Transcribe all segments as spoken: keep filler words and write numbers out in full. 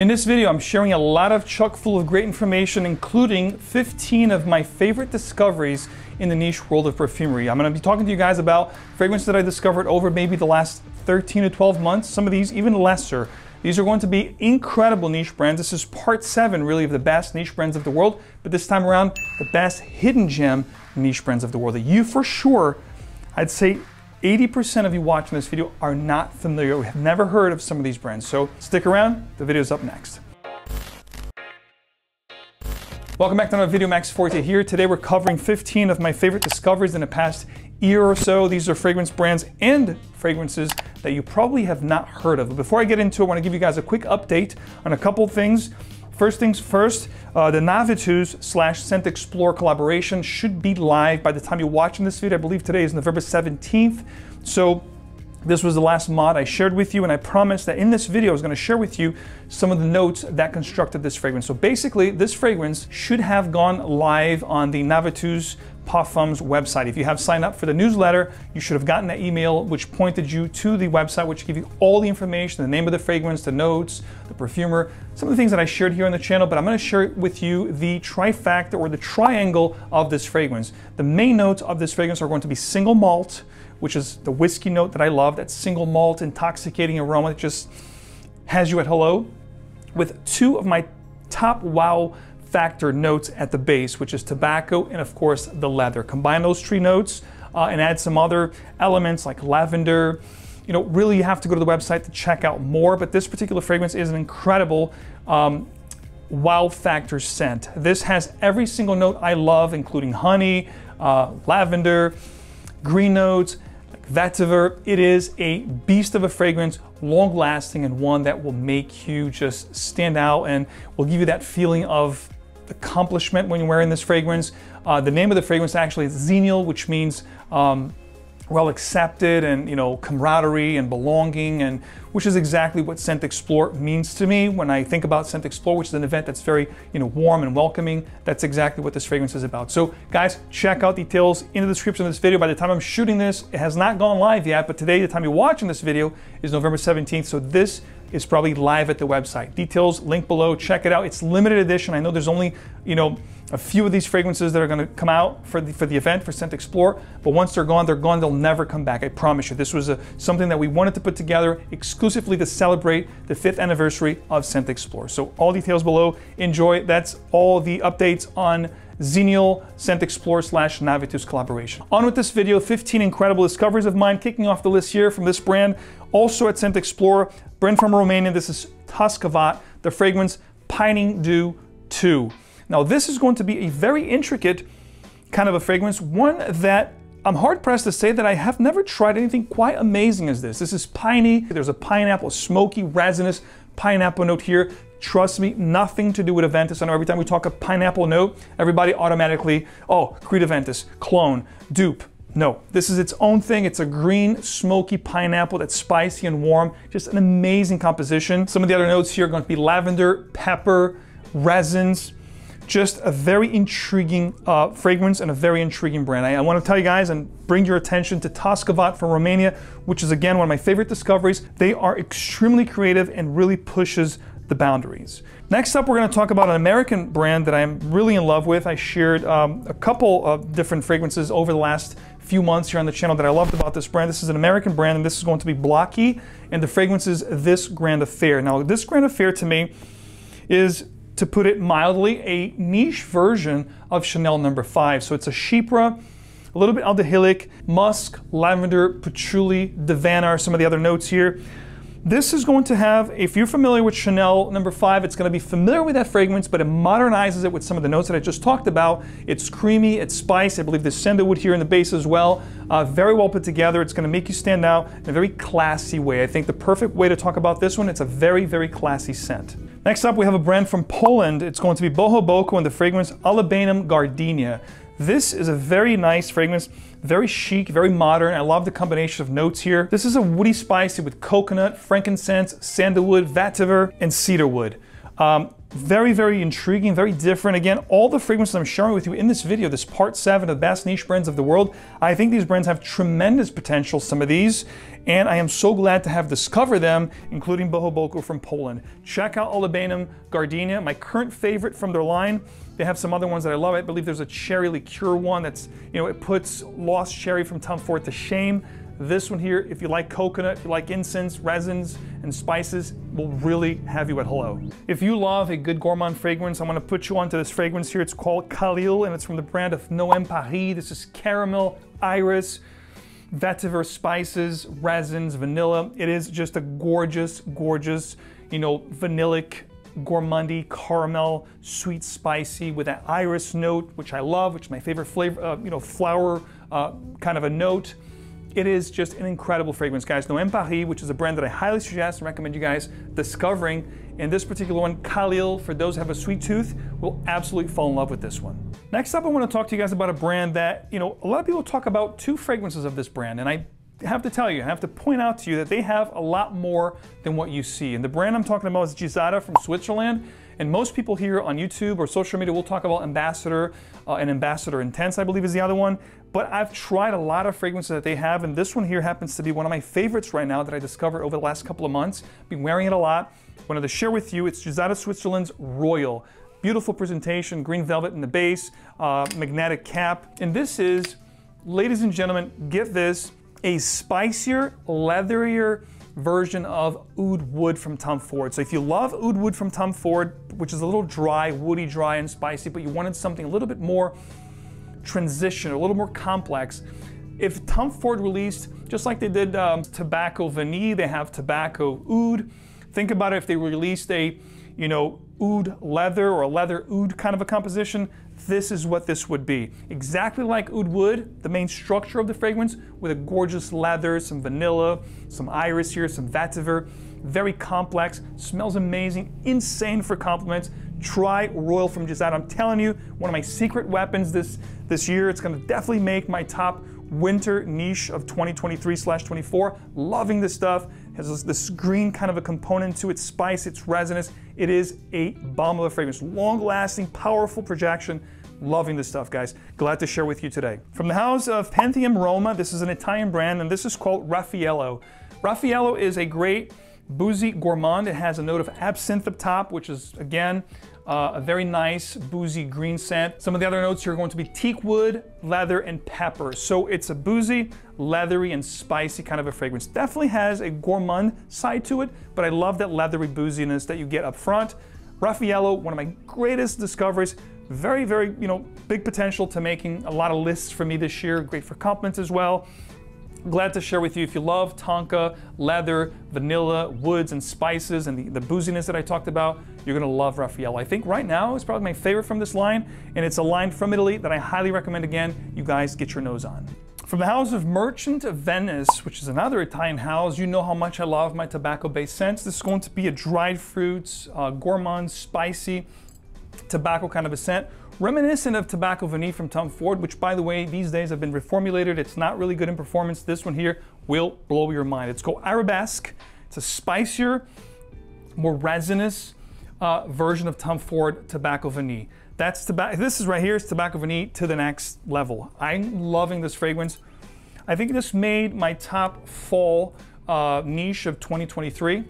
In this video, I'm sharing a lot of chock full of great information, including fifteen of my favorite discoveries in the niche world of perfumery. I'm going to be talking to you guys about fragrances that I discovered over maybe the last thirteen to twelve months, some of these even lesser. These are going to be incredible niche brands. This is part seven, really, of the best niche brands of the world, but this time around, the best hidden gem niche brands of the world that you for sure, I'd say, eighty percent of you watching this video are not familiar, we have never heard of some of these brands. So stick around, the video's up next. Welcome back to another video, Max Forti here. Today we're covering fifteen of my favorite discoveries in the past year or so. These are fragrance brands and fragrances that you probably have not heard of. But before I get into it, I want to give you guys a quick update on a couple things. First things first, uh, the Navitus slash ScentXplore collaboration should be live by the time you're watching this video. I believe today is November seventeenth. So this was the last mod I shared with you, and I promised that in this video I was going to share with you some of the notes that constructed this fragrance. So basically, this fragrance should have gone live on the Navitus Parfums website. If you have signed up for the newsletter, you should have gotten that email which pointed you to the website, which gives you all the information, the name of the fragrance, the notes, the perfumer, some of the things that I shared here on the channel, but I'm going to share with you the trifecta or the triangle of this fragrance. The main notes of this fragrance are going to be single malt, which is the whiskey note that I love, that single malt intoxicating aroma that just has you at hello, with two of my top wow factor notes at the base, which is tobacco and of course the leather. Combine those three notes uh, and add some other elements like lavender. You know, really you have to go to the website to check out more, but this particular fragrance is an incredible um, wow factor scent. This has every single note I love, including honey, uh, lavender, green notes, like vetiver. It is a beast of a fragrance, long lasting, and one that will make you just stand out and will give you that feeling of accomplishment when you're wearing this fragrance. Uh, the name of the fragrance actually is Xenial, which means um, well accepted, and you know, camaraderie and belonging, and which is exactly what ScentXplore means to me. When I think about ScentXplore, which is an event that's very you know warm and welcoming, that's exactly what this fragrance is about. So guys, check out details in the description of this video. By the time I'm shooting this, it has not gone live yet, but today, the time you're watching this video, is November seventeenth, so this is probably live at the website. Details, link below, check it out. It's limited edition. I know there's only, you know, a few of these fragrances that are gonna come out for the, for the event, for ScentXplore, but once they're gone, they're gone, they'll never come back, I promise you. This was a, something that we wanted to put together exclusively to celebrate the fifth anniversary of ScentXplore. So all details below, enjoy. That's all the updates on Xenial ScentXplore slash Navitus collaboration. On with this video, fifteen incredible discoveries of mine, kicking off the list here from this brand, also at ScentXplore, brand from Romania. This is Toskovat, the fragrance Pining Dew two. Now this is going to be a very intricate kind of a fragrance, one that I'm hard-pressed to say that I have never tried anything quite amazing as this. This is piney, there's a pineapple, smoky, resinous pineapple note here. Trust me, nothing to do with Aventus. I know every time we talk a pineapple note, everybody automatically, oh, Creed Aventus, clone, dupe. No, this is its own thing. It's a green, smoky pineapple that's spicy and warm. Just an amazing composition. Some of the other notes here are going to be lavender, pepper, resins. Just a very intriguing uh, fragrance and a very intriguing brand. I, I want to tell you guys and bring your attention to Toskovat from Romania, which is again one of my favorite discoveries. They are extremely creative and really pushes the boundaries. Next up, we're going to talk about an American brand that I'm really in love with. I shared um, a couple of different fragrances over the last few months here on the channel that I loved about this brand. This is an American brand, and this is going to be Blocki, and the fragrance is This Grand Affair. Now, This Grand Affair to me is, to put it mildly, a niche version of Chanel number five. So it's a chypre, a little bit aldehydic, musk, lavender, patchouli, divan are some of the other notes here. This is going to have, if you're familiar with Chanel number five, it's going to be familiar with that fragrance, but it modernizes it with some of the notes that I just talked about. It's creamy, it's spice. I believe there's sandalwood here in the base as well. Uh, very well put together. It's going to make you stand out in a very classy way. I think the perfect way to talk about this one, it's a very, very classy scent. Next up, we have a brand from Poland. It's going to be Bohoboco and the fragrance Olibanum Gardenia. This is a very nice fragrance, very chic, very modern. I love the combination of notes here. This is a woody spicy with coconut, frankincense, sandalwood, vetiver, and cedarwood. Um, Very, very intriguing, very different. Again, all the fragrances I'm sharing with you in this video, this part seven of the best niche brands of the world, I think these brands have tremendous potential, some of these, and I am so glad to have discovered them, including Bohoboco from Poland. Check out Olibanum Gardenia, my current favorite from their line. They have some other ones that I love. I believe there's a cherry liqueur one that's, you know, it puts lost cherry from Tom Ford to shame. This one here, if you like coconut, if you like incense, resins, and spices, will really have you at hello. If you love a good gourmand fragrance, I'm gonna put you onto this fragrance here. It's called Kahlil, and it's from the brand of Noem Paris. This is caramel, iris, vetiver spices, resins, vanilla. It is just a gorgeous, gorgeous, you know, vanillic, gourmandy, caramel, sweet, spicy, with that iris note, which I love, which is my favorite flavor, uh, you know, flower uh, kind of a note. It is just an incredible fragrance, guys. Noem Paris, which is a brand that I highly suggest and recommend you guys discovering. And this particular one, Kahlil, for those who have a sweet tooth, will absolutely fall in love with this one. Next up, I want to talk to you guys about a brand that, you know, a lot of people talk about two fragrances of this brand. And I have to tell you, I have to point out to you that they have a lot more than what you see. And the brand I'm talking about is Gisada from Switzerland. And most people here on YouTube or social media will talk about Ambassador uh, and Ambassador Intense, I believe is the other one. But I've tried a lot of fragrances that they have, and this one here happens to be one of my favorites right now that I discovered over the last couple of months. Been wearing it a lot. Wanted to share with you, it's Gisada Switzerland's Royal. Beautiful presentation, green velvet in the base, uh, magnetic cap. And this is, ladies and gentlemen, get this, a spicier, leatherier version of Oud Wood from Tom Ford. So if you love Oud Wood from Tom Ford, which is a little dry, woody, dry, and spicy, but you wanted something a little bit more transition, a little more complex. If Tom Ford released, just like they did um, Tobacco Vanille, they have Tobacco Oud. Think about it, if they released a, you know, Oud leather or a leather Oud kind of a composition, this is what this would be. Exactly like Oud Wood, the main structure of the fragrance, with a gorgeous leather, some vanilla, some iris here, some vetiver. Very complex, smells amazing, insane for compliments. Try Royal from Gisada. I'm telling you, one of my secret weapons this, this year. It's gonna definitely make my top winter niche of twenty twenty-three slash twenty-four. Loving this stuff. Has this green kind of a component to its spice, its resinous. It is a bomb of a fragrance. Long-lasting, powerful projection. Loving this stuff, guys. Glad to share with you today. From the house of Pantheon Roma, this is an Italian brand, and this is called Raffaello. Raffaello is a great boozy gourmand. It has a note of absinthe up top, which is, again, uh, a very nice boozy green scent. Some of the other notes here are going to be teak wood, leather, and pepper. So it's a boozy, leathery, and spicy kind of a fragrance. Definitely has a gourmand side to it, but I love that leathery booziness that you get up front. Raffaello, one of my greatest discoveries. Very, very, you know, big potential to making a lot of lists for me this year. Great for compliments as well. Glad to share with you if you love tonka, leather, vanilla, woods, and spices, and the, the booziness that I talked about, you're gonna love Raffaello. I think right now it's probably my favorite from this line, and it's a line from Italy that I highly recommend, again, you guys get your nose on. From the house of Merchant of Venice, which is another Italian house, you know how much I love my tobacco-based scents. This is going to be a dried fruits, uh, gourmand, spicy, tobacco kind of a scent. Reminiscent of Tobacco Vanille from Tom Ford, which, by the way, these days have been reformulated. It's not really good in performance. This one here will blow your mind. It's called Arabesque. It's a spicier, more resinous uh, version of Tom Ford Tobacco Vanille. That's tobacco. This is right here. It's Tobacco Vanille to the next level. I'm loving this fragrance. I think this made my top fall uh, niche of twenty twenty-three.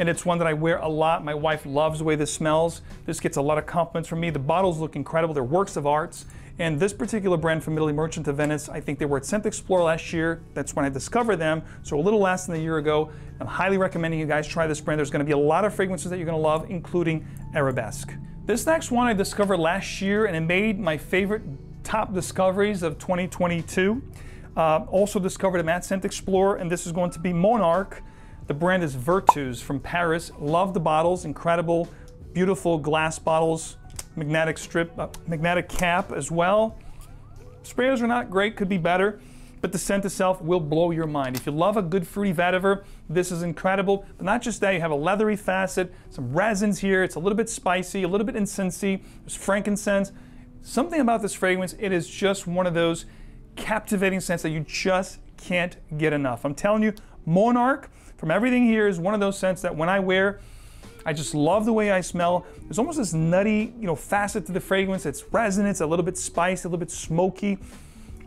And it's one that I wear a lot. My wife loves the way this smells. This gets a lot of compliments from me. The bottles look incredible. They're works of arts. And this particular brand from Italy, Merchant of Venice, I think they were at ScentXplore last year. That's when I discovered them. So a little less than a year ago. I'm highly recommending you guys try this brand. There's gonna be a lot of fragrances that you're gonna love, including Arabesque. This next one I discovered last year, and it made my favorite top discoveries of twenty twenty-two. Uh, also discovered them at ScentXplore, and this is going to be Monarch. The brand is Vertus from Paris. Love the bottles, incredible, beautiful glass bottles, magnetic strip, uh, magnetic cap as well. Sprayers are not great, could be better, but the scent itself will blow your mind. If you love a good fruity vetiver, this is incredible. But not just that, you have a leathery facet, some resins here. It's a little bit spicy, a little bit incensey. There's frankincense. Something about this fragrance, it is just one of those captivating scents that you just can't get enough. I'm telling you, Monarch, from everything here, is one of those scents that when I wear, I just love the way I smell. There's almost this nutty, you know, facet to the fragrance. It's resonance, a little bit spicy, a little bit smoky.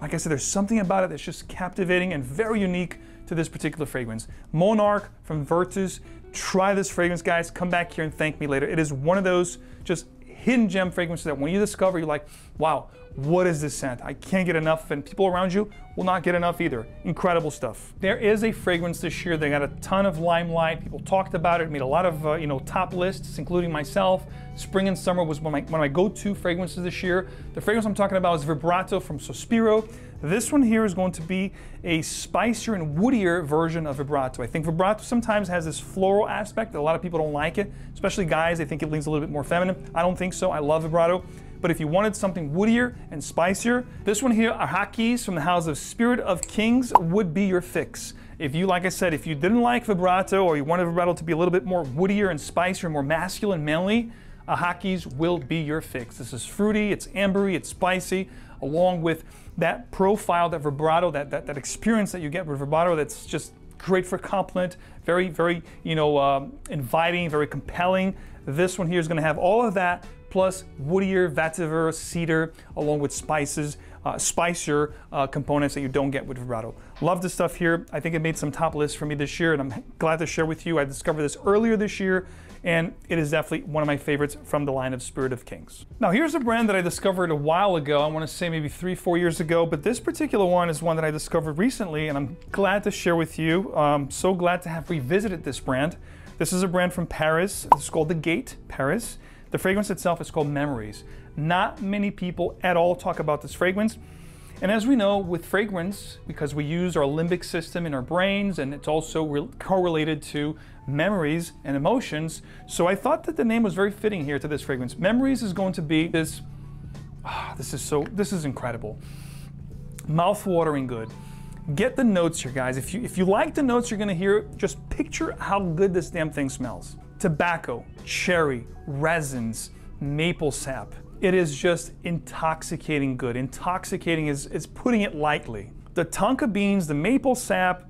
Like I said, there's something about it that's just captivating and very unique to this particular fragrance. Monarch from Vertus. Try this fragrance, guys. Come back here and thank me later. It is one of those just hidden gem fragrances that when you discover, you're like, wow, what is this scent? I can't get enough, and people around you will not get enough either. Incredible stuff. There is a fragrance this year that got a ton of limelight. People talked about it, made a lot of uh, you know, top lists, including myself. Spring and summer was one of my, one of my go-to fragrances this year. The fragrance I'm talking about is Vibrato from Sospiro. This one here is going to be a spicier and woodier version of Vibrato. I think Vibrato sometimes has this floral aspect that a lot of people don't like it, especially guys. They think it leans a little bit more feminine. I don't think so. I love Vibrato. But if you wanted something woodier and spicier, this one here, Arakis from the house of Spirit of Kings, would be your fix. If you, like I said, if you didn't like Vibrato or you wanted Vibrato to be a little bit more woodier and spicier, more masculine, manly, Arakis will be your fix. This is fruity, it's ambery, it's spicy, along with that profile, that vibrato, that, that, that experience that you get with vibrato that's just great for compliment, very, very, you know, um, inviting, very compelling. This one here is gonna have all of that, plus woodier, vetiver, cedar, along with spices, uh, spicier uh, components that you don't get with vibrato. Love this stuff here. I think it made some top lists for me this year, and I'm glad to share with you. I discovered this earlier this year, and it is definitely one of my favorites from the line of Spirit of Kings. Now here's a brand that I discovered a while ago. I want to say maybe three, four years ago, but this particular one is one that I discovered recently, and I'm glad to share with you. Um, so glad to have revisited this brand. This is a brand from Paris. It's called The Gate Paris. The fragrance itself is called Memories. Not many people at all talk about this fragrance. And as we know, with fragrance, because we use our limbic system in our brains, and it's also correlated to memories and emotions, so I thought that the name was very fitting here to this fragrance. Memories is going to be this, oh, this is so, this is incredible. Mouth-watering good. Get the notes here, guys. If you, if you like the notes you're gonna hear, just picture how good this damn thing smells. Tobacco, cherry, resins, maple sap. It is just intoxicating good. Intoxicating is, is putting it lightly. The tonka beans, the maple sap,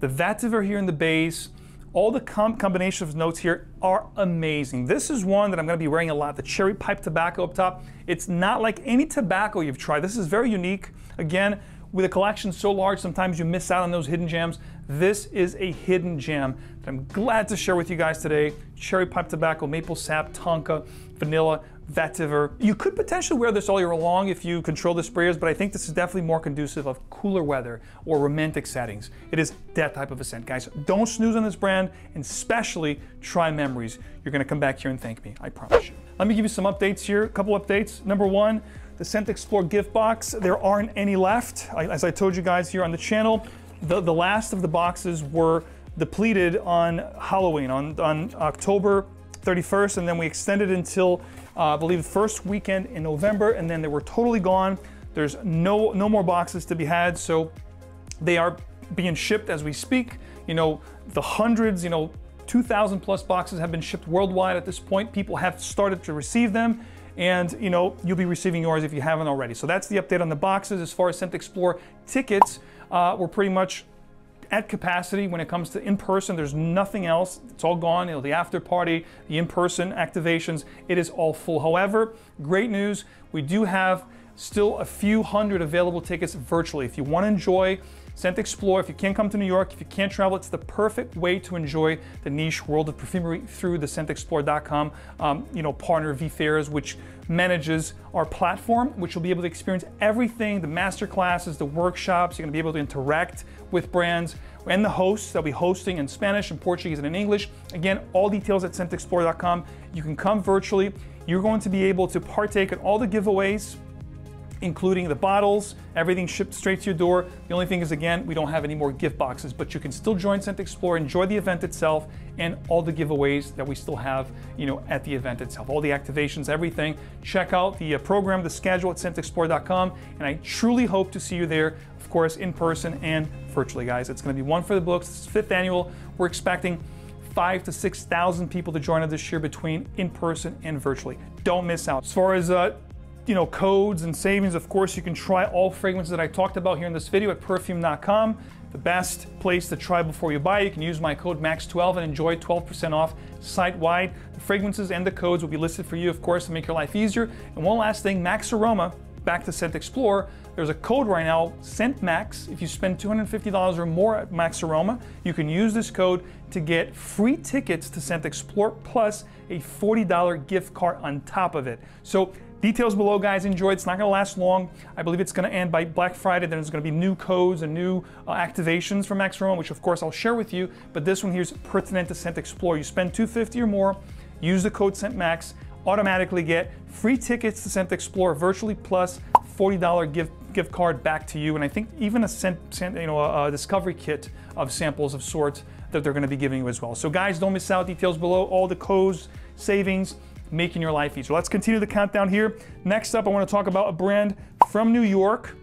the vetiver here in the base, all the com combination of notes here are amazing. This is one that I'm gonna be wearing a lot, the cherry pipe tobacco up top. It's not like any tobacco you've tried. This is very unique. Again, with a collection so large, sometimes you miss out on those hidden gems. This is a hidden gem that I'm glad to share with you guys today. Cherry pipe tobacco, maple sap, tonka, vanilla, vetiver. You could potentially wear this all year long if you control the sprayers, but I think this is definitely more conducive of cooler weather or romantic settings. It is that type of a scent, guys. Don't snooze on this brand, and especially try Memories. You're gonna come back here and thank me, I promise you. Let me give you some updates here, a couple updates. Number one, the ScentXplore gift box. There aren't any left. I, as I told you guys here on the channel, the, the last of the boxes were depleted on Halloween, on, on October thirty-first, and then we extended until uh, I believe the first weekend in November, and then they were totally gone. There's no no more boxes to be had, so they are being shipped as we speak. You know, the hundreds, you know, two thousand plus boxes have been shipped worldwide at this point. People have started to receive them, and you know, you'll be receiving yours if you haven't already. So that's the update on the boxes. As far as ScentXplore tickets, uh, we're pretty much at capacity when it comes to in-person. There's nothing else. It's all gone. You know, the after party, the in-person activations, it is all full. However, great news, we do have still a few hundred available tickets virtually. If you want to enjoy ScentXplore, if you can't come to New York, if you can't travel, it's the perfect way to enjoy the niche world of perfumery through the ScentXplore dot com um, you know, partner V-Fairs, which manages our platform, which will be able to experience everything, the master classes, the workshops. You're gonna be able to interact with brands and the hosts. They'll be hosting in Spanish and Portuguese and in English. Again, all details at ScentXplore dot com. You can come virtually. You're going to be able to partake in all the giveaways, including the bottles, everything shipped straight to your door. The only thing is, again, we don't have any more gift boxes, but you can still join ScentXplore, enjoy the event itself, and all the giveaways that we still have, you know, at the event itself, all the activations, everything. Check out the uh, program, the schedule at ScentXplore dot com, and I truly hope to see you there, of course, in person and virtually, guys. It's gonna be one for the books. It's fifth annual. We're expecting five to six thousand people to join us this year between in person and virtually. Don't miss out. As far as uh, you know, codes and savings, of course, you can try all fragrances that I talked about here in this video at perfume dot com. the best place to try before you buy. You can use my code max twelve and enjoy twelve percent off site-wide. The fragrances and the codes will be listed for you, of course, to make your life easier. And one last thing, Max Aroma, back to ScentXplore, there's a code right now, ScentMax. If you spend two hundred fifty dollars or more at Max Aroma, you can use this code to get free tickets to ScentXplore plus a forty dollar gift card on top of it. So details below, guys. Enjoy. It's not going to last long. I believe it's going to end by Black Friday. Then there's going to be new codes and new uh, activations from Max Roma, which of course I'll share with you. But this one here is pertinent to ScentXplore. You spend two hundred fifty dollars or more, use the code ScentMax, automatically get free tickets to ScentXplore virtually plus forty dollar gift gift card back to you, and I think even a scent, scent you know, a, a discovery kit of samples of sorts that they're going to be giving you as well. So, guys, don't miss out. Details below. All the codes, savings, making your life easier. Let's continue the countdown here. Next up, I want to talk about a brand from New York,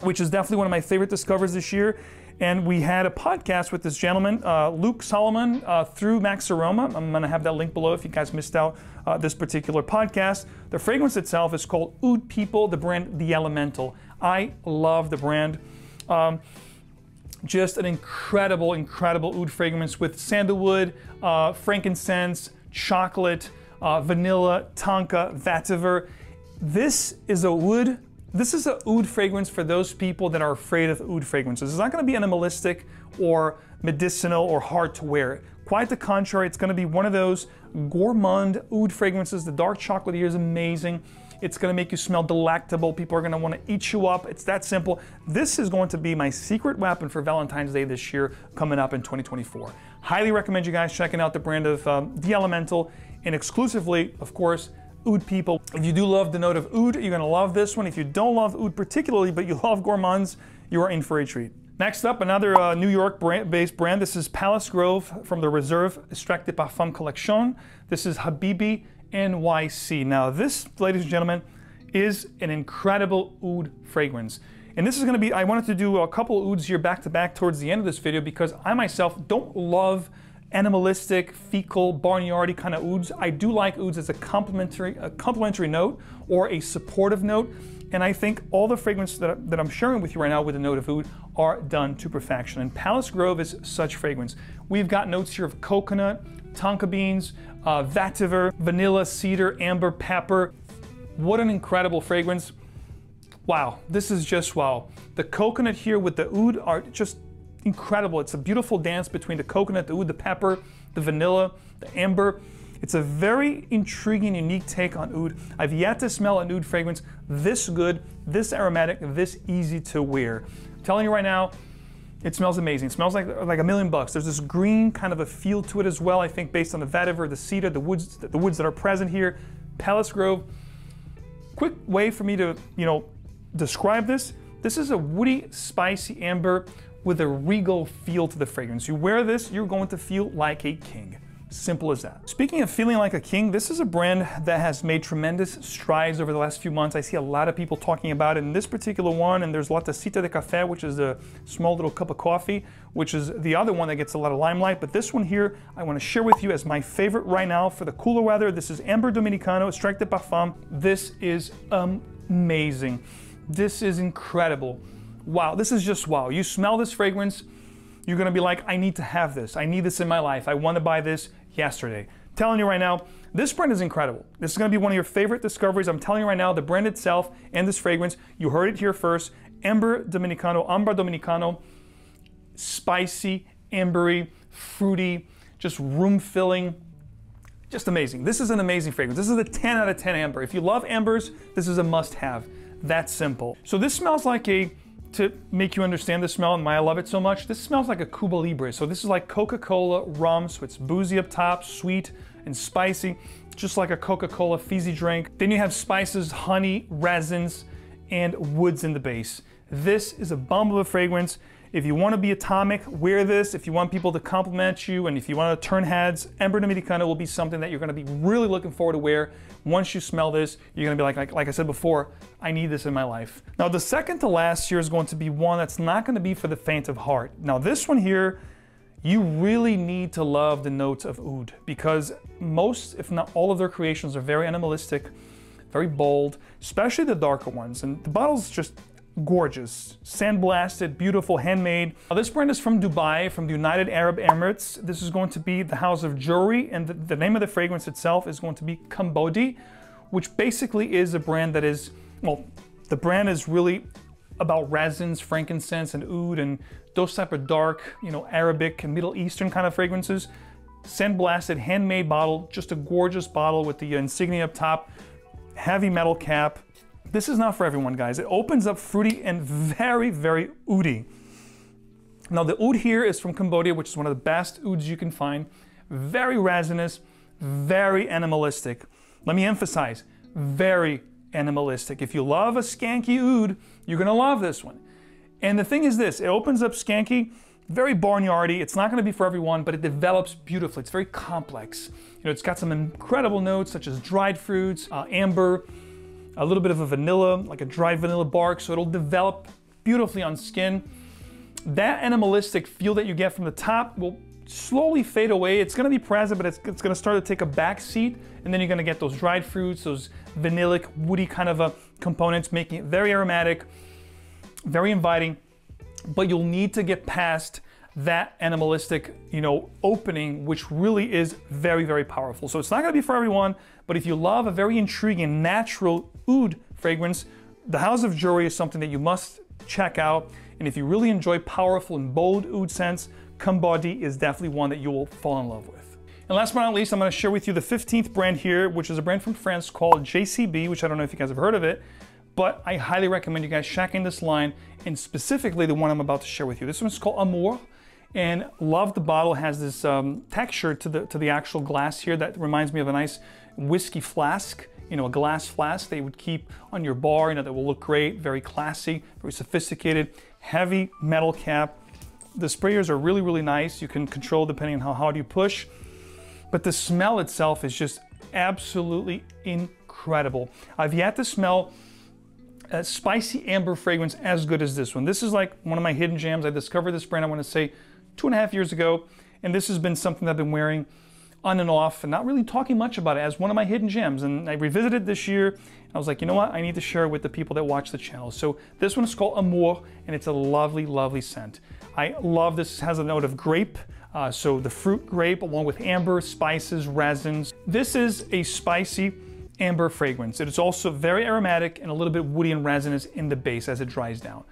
which is definitely one of my favorite discoveries this year. And we had a podcast with this gentleman, uh, Luke Solomon, uh, through Max Aroma. I'm going to have that link below if you guys missed out uh, this particular podcast. The fragrance itself is called Oud People, the brand The Elemental. I love the brand. Um, just an incredible, incredible oud fragrance with sandalwood, uh, frankincense, chocolate, Uh, vanilla, tonka, vetiver. This is a wood, this is an oud fragrance for those people that are afraid of oud fragrances. It's not going to be animalistic or medicinal or hard to wear. Quite the contrary, it's going to be one of those gourmand oud fragrances. The dark chocolate here is amazing. It's going to make you smell delectable. People are going to want to eat you up. It's that simple. This is going to be my secret weapon for Valentine's Day this year, coming up in twenty twenty-four. Highly recommend you guys checking out the brand of um, The Elemental, and exclusively, of course, Oud People. If you do love the note of oud, you're going to love this one. If you don't love oud particularly, but you love gourmands, you are in for a treat. Next up, another uh, New York-based brand. This is Palace Grove from the Reserve Extract de Parfum Collection. This is Habibi N Y C. Now this, ladies and gentlemen, is an incredible oud fragrance. And this is going to be, I wanted to do a couple ouds here back to back towards the end of this video because I myself don't love animalistic, fecal, barnyardy kind of ouds. I do like ouds as a complementary, a complementary note or a supportive note. And I think all the fragrances that, that I'm sharing with you right now with the note of oud are done to perfection. And Palace Grove is such fragrance. We've got notes here of coconut, tonka beans, uh, vetiver, vanilla, cedar, amber, pepper. What an incredible fragrance. Wow, this is just wow. The coconut here with the oud are just incredible. It's a beautiful dance between the coconut, the oud, the pepper, the vanilla, the amber. It's a very intriguing, unique take on oud. I've yet to smell an oud fragrance this good, this aromatic, this easy to wear. I'm telling you right now, it smells amazing. It smells like, like a million bucks. There's this green kind of a feel to it as well, I think, based on the vetiver, the cedar, the woods, the woods that are present here. Palace Grove. Quick way for me to, you know, describe this. This is a woody, spicy amber with a regal feel to the fragrance. You wear this, you're going to feel like a king. Simple as that. Speaking of feeling like a king, this is a brand that has made tremendous strides over the last few months. I see a lot of people talking about it in this particular one, and there's La Tacita de Café, which is a small little cup of coffee, which is the other one that gets a lot of limelight. But this one here, I want to share with you as my favorite right now for the cooler weather. This is Amber Dominicano, Extract de Parfum. This is amazing. This is incredible. Wow, this is just wow. You smell this fragrance, you're going to be like, I need to have this. I need this in my life. I want to buy this yesterday. I'm telling you right now, this brand is incredible. This is going to be one of your favorite discoveries. I'm telling you right now, the brand itself and this fragrance, you heard it here first. Amber Dominicano, Amber Dominicano, spicy, ambery, fruity, just room filling, just amazing. This is an amazing fragrance. This is a ten out of ten amber. If you love ambers, this is a must have. That simple. So this smells like a, to make you understand the smell and why I love it so much, this smells like a Cuba Libre. So this is like Coca-Cola rum, so it's boozy up top, sweet and spicy, just like a Coca-Cola fizzy drink. Then you have spices, honey, resins, and woods in the base. This is a bomb of a fragrance. If you want to be atomic, wear this. If you want people to compliment you and if you want to turn heads, Amber Dominicano will be something that you're going to be really looking forward to wear. Once you smell this, you're going to be like, like, like I said before, I need this in my life. Now the second to last here is going to be one that's not going to be for the faint of heart. Now this one here, you really need to love the notes of oud because most, if not all of their creations are very animalistic, very bold, especially the darker ones. And the bottle's just gorgeous. Sandblasted, beautiful, handmade. Now, this brand is from Dubai, from the United Arab Emirates. This is going to be the House of Jewelry, and the, the name of the fragrance itself is going to be Kambaudi, which basically is a brand that is, well, the brand is really about resins, frankincense, and oud, and those type of dark, you know, Arabic and Middle Eastern kind of fragrances. Sandblasted, handmade bottle, just a gorgeous bottle with the insignia up top, heavy metal cap. This is not for everyone, guys. It opens up fruity and very, very oudy. Now, the oud here is from Cambodia, which is one of the best ouds you can find. Very resinous, very animalistic. Let me emphasize, very animalistic. If you love a skanky oud, you're gonna love this one. And the thing is this, it opens up skanky, very barnyardy. It's not gonna be for everyone, but it develops beautifully. It's very complex. You know, it's got some incredible notes such as dried fruits, uh, amber, a little bit of a vanilla, like a dried vanilla bark, so it'll develop beautifully on skin. That animalistic feel that you get from the top will slowly fade away. It's gonna be present, but it's, it's gonna start to take a back seat, and then you're gonna get those dried fruits, those vanillic, woody kind of a components, making it very aromatic, very inviting, but you'll need to get past that animalistic, you know, opening, which really is very, very powerful. So it's not gonna be for everyone, but if you love a very intriguing, natural oud fragrance, the House of Jewelry is something that you must check out. And if you really enjoy powerful and bold oud scents, Kambaudi is definitely one that you will fall in love with. And last but not least, I'm gonna share with you the fifteenth brand here, which is a brand from France called J C B, which I don't know if you guys have heard of it, but I highly recommend you guys checking this line, and specifically the one I'm about to share with you. This one's called Amour, and love the bottle. It has this um, texture to the, to the actual glass here that reminds me of a nice whiskey flask, you know, a glass flask they would keep on your bar, you know, that will look great, very classy, very sophisticated, heavy metal cap. The sprayers are really, really nice. You can control depending on how hard you push, but the smell itself is just absolutely incredible. I've yet to smell a spicy amber fragrance as good as this one. This is like one of my hidden gems. I discovered this brand, I want to say, two and a half years ago, and this has been something that I've been wearing on and off and not really talking much about it as one of my hidden gems. And I revisited this year, and I was like, you know what? I need to share it with the people that watch the channel. So this one is called Amour, and it's a lovely, lovely scent. I love this. It has a note of grape, uh, so the fruit grape along with amber, spices, resins. This is a spicy amber fragrance. It is also very aromatic and a little bit woody and resinous in the base as it dries down.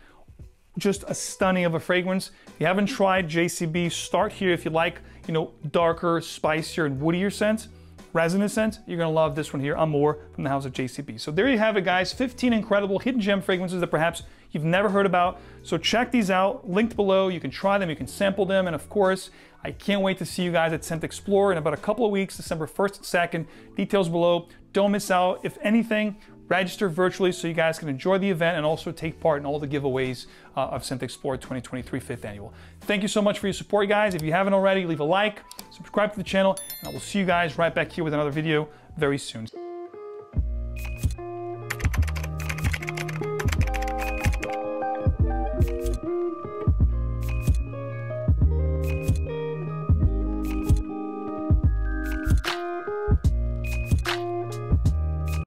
Just a stunning of a fragrance. If you haven't tried J C B, start here if you like, you know, darker, spicier, and woodier scents, resinous scents. You're gonna love this one here, Amour, from the House of J C B. So there you have it, guys. fifteen incredible hidden gem fragrances that perhaps you've never heard about. So check these out, linked below. You can try them, you can sample them, and of course, I can't wait to see you guys at ScentXplore in about a couple of weeks, December first and second. Details below. Don't miss out. If anything, register virtually so you guys can enjoy the event and also take part in all the giveaways uh, of ScentXplore twenty twenty-three fifth Annual. Thank you so much for your support, guys. If you haven't already, leave a like, subscribe to the channel, and I will see you guys right back here with another video very soon.